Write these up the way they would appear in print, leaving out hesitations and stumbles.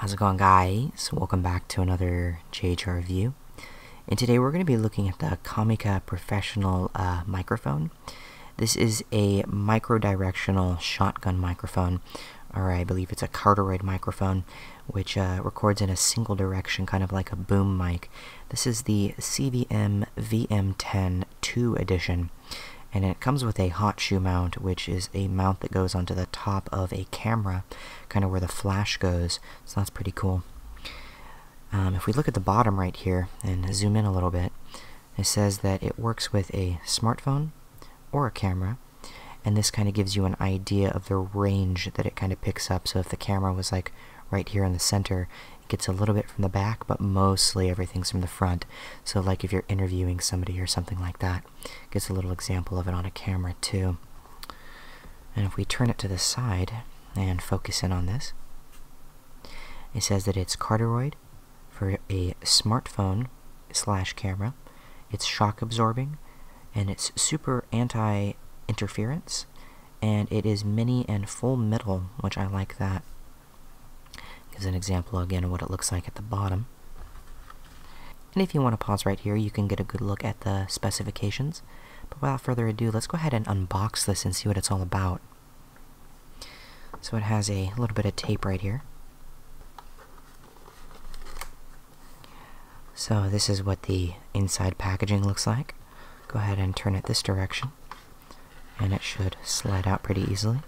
How's it going, guys? Welcome back to another jhr review, and today we're going to be looking at the Comica professional microphone. This is a micro-directional shotgun microphone, or I believe it's a cardioid microphone, which records in a single direction, kind of like a boom mic. This is the CVM VM10 2 edition, and it comes with a hot shoe mount, which is a mount that goes onto the top of a camera, kind of where the flash goes, so that's pretty cool. If we look at the bottom right here and zoom in a little bit, it says that it works with a smartphone or a camera, and this kind of gives you an idea of the range that it kind of picks up. So if the camera was like right here in the center, it gets a little bit from the back, but mostly everything's from the front. So like if you're interviewing somebody or something like that, it gets a little example of it on a camera too. And if we turn it to the side and focus in on this, it says that it's cardioid for a smartphone / camera, it's shock absorbing, and it's super anti-interference, and it is mini and full metal, which I like that. Gives an example again of what it looks like at the bottom. And if you want to pause right here, you can get a good look at the specifications. But without further ado, let's go ahead and unbox this and see what it's all about. So it has a little bit of tape right here. So this is what the inside packaging looks like. Go ahead and turn it this direction, and it should slide out pretty easily.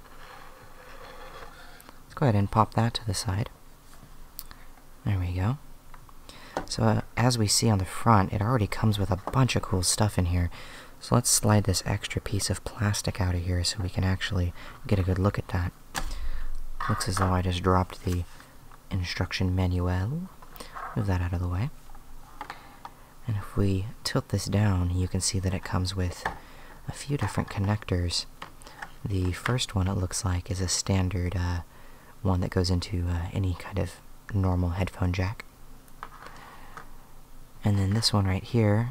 Let's go ahead and pop that to the side. There we go. So as we see on the front, it already comes with a bunch of cool stuff in here. So let's slide this extra piece of plastic out of here so we can actually get a good look at that. Looks as though I just dropped the instruction manual. Move that out of the way. And if we tilt this down, you can see that it comes with a few different connectors. The first one, it looks like, is a standard one that goes into any kind of normal headphone jack. And then this one right here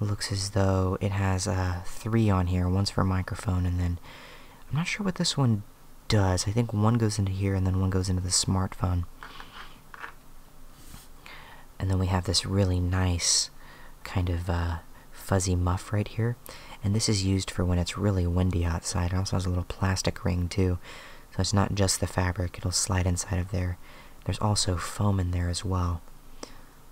looks as though it has 3 on here. One's for microphone, and then I'm not sure what this one does. I think one goes into here and then one goes into the smartphone. And then we have this really nice kind of fuzzy muff right here, and this is used for when it's really windy outside. It also has a little plastic ring too, so it's not just the fabric, it'll slide inside of there. There's also foam in there as well,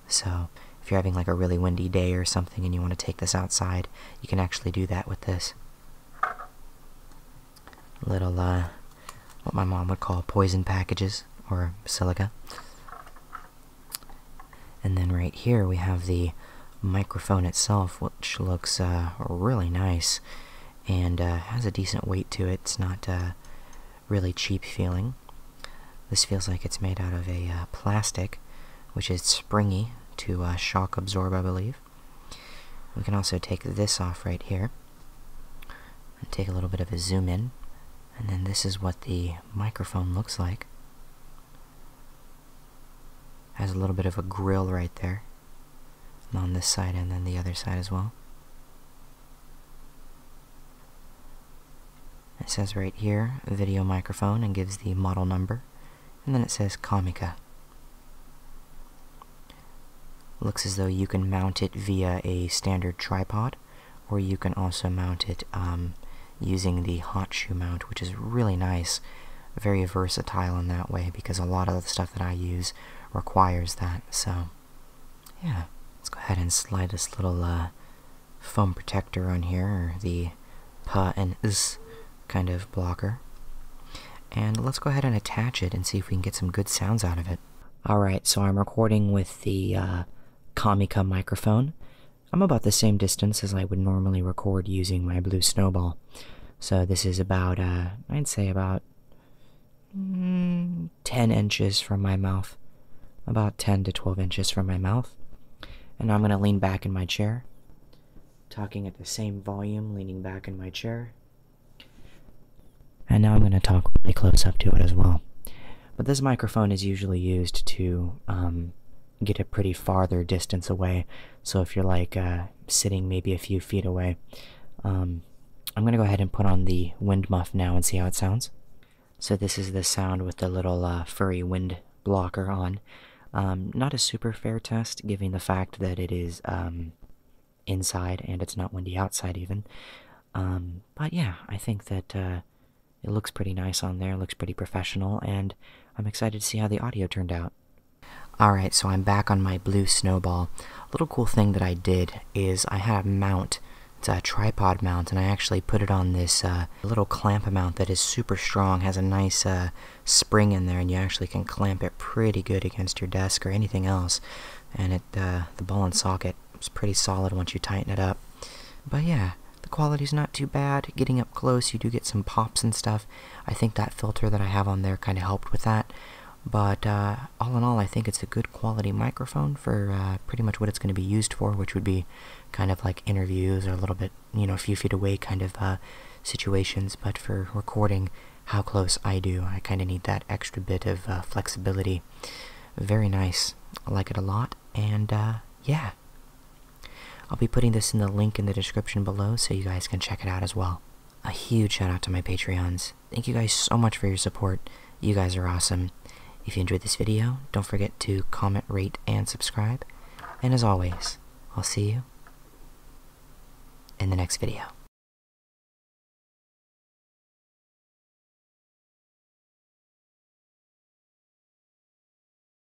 so if you're having like a really windy day or something and you want to take this outside, you can actually do that with this. Little, what my mom would call poison packages, or silica. And then right here we have the microphone itself, which looks really nice, and has a decent weight to it. It's not really cheap feeling. This feels like it's made out of a plastic, which is springy to shock absorb, I believe. We can also take this off right here and take a little bit of a zoom in, and then this is what the microphone looks like. Has a little bit of a grill right there, and on this side and then the other side as well. It says right here, video microphone, and gives the model number, and then it says Comica. Looks as though you can mount it via a standard tripod, or you can also mount it using the hot shoe mount, which is really nice. Very versatile in that way, because a lot of the stuff that I use requires that. So yeah, let's go ahead and slide this little foam protector on here, or the pa and z kind of blocker, and let's go ahead and attach it and see if we can get some good sounds out of it. Alright, so I'm recording with the Comica microphone. I'm about the same distance as I would normally record using my Blue Snowball, so this is about, I'd say about 10 inches from my mouth, about 10 to 12 inches from my mouth. And I'm going to lean back in my chair, talking at the same volume, leaning back in my chair. And now I'm going to talk really close up to it as well. But this microphone is usually used to get a pretty farther distance away. So if you're like sitting maybe a few feet away, I'm going to go ahead and put on the wind muff now and see how it sounds. So this is the sound with the little furry wind blocker on. Not a super fair test, given the fact that it is inside and it's not windy outside even. But yeah, I think that it looks pretty nice on there, looks pretty professional, and I'm excited to see how the audio turned out. Alright, so I'm back on my Blue Snowball. A little cool thing that I did is I had a mount, it's a tripod mount, and I actually put it on this little clamp mount that is super strong, has a nice spring in there, and you actually can clamp it pretty good against your desk or anything else. And it the ball and socket is pretty solid once you tighten it up. But yeah, the quality's not too bad. Getting up close, you do get some pops and stuff. I think that filter that I have on there kind of helped with that. But all in all, I think it's a good quality microphone for pretty much what it's going to be used for, which would be kind of like interviews or a little bit, you know, a few feet away kind of situations. But for recording how close I do, I kind of need that extra bit of flexibility. Very nice. I like it a lot. And yeah, I'll be putting this in the link in the description below so you guys can check it out as well. A huge shout out to my Patreons. Thank you guys so much for your support. You guys are awesome. If you enjoyed this video, don't forget to comment, rate, and subscribe. And as always, I'll see you in the next video.